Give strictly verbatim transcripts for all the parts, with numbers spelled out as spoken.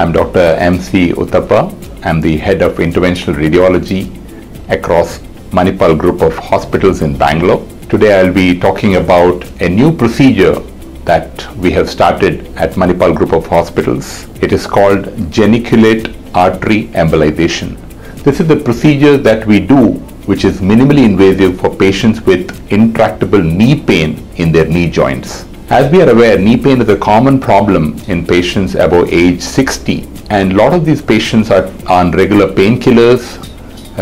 I'm Doctor M C Uthappa. I'm the head of Interventional Radiology across Manipal Group of Hospitals in Bangalore. Today I'll be talking about a new procedure that we have started at Manipal Group of Hospitals. It is called Geniculate Artery Embolization. This is the procedure that we do, which is minimally invasive for patients with intractable knee pain in their knee joints. As we are aware, knee pain is a common problem in patients above age sixty, and a lot of these patients are on regular painkillers,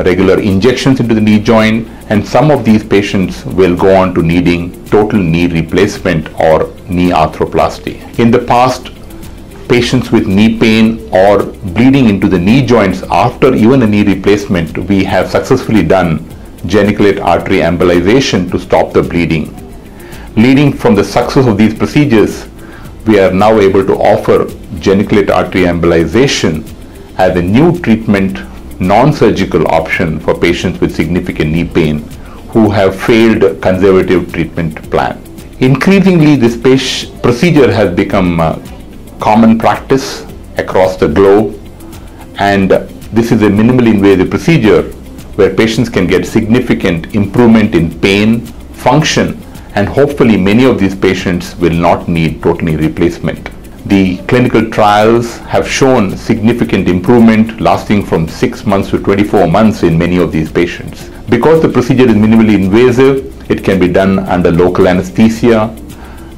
regular injections into the knee joint, and some of these patients will go on to needing total knee replacement or knee arthroplasty. In the past, patients with knee pain or bleeding into the knee joints after even a knee replacement, we have successfully done geniculate artery embolization to stop the bleeding. Leading from the success of these procedures, we are now able to offer geniculate artery embolization as a new treatment, non-surgical option for patients with significant knee pain who have failed conservative treatment plan. Increasingly, this procedure has become uh, common practice across the globe, and this is a minimally invasive procedure where patients can get significant improvement in pain, function, and hopefully many of these patients will not need total knee replacement. The clinical trials have shown significant improvement lasting from six months to twenty-four months in many of these patients. Because the procedure is minimally invasive, it can be done under local anesthesia,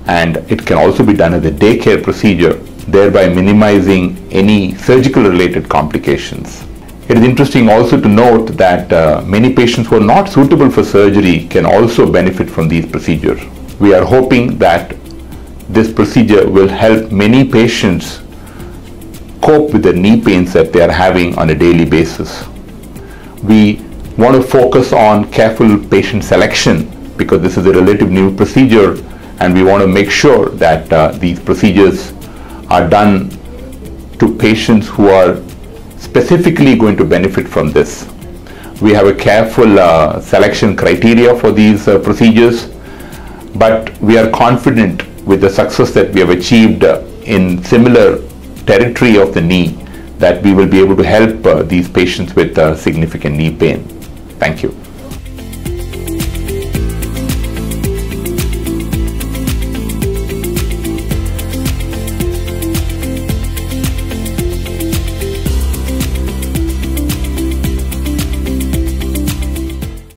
and it can also be done as a daycare procedure, thereby minimizing any surgical related complications. It is interesting also to note that uh, many patients who are not suitable for surgery can also benefit from these procedures. We are hoping that this procedure will help many patients cope with the knee pains that they are having on a daily basis. We want to focus on careful patient selection because this is a relatively new procedure, and we want to make sure that uh, these procedures are done to patients who are specifically going to benefit from this. We have a careful uh, selection criteria for these uh, procedures, but we are confident with the success that we have achieved uh, in similar territory of the knee that we will be able to help uh, these patients with uh, significant knee pain. Thank you.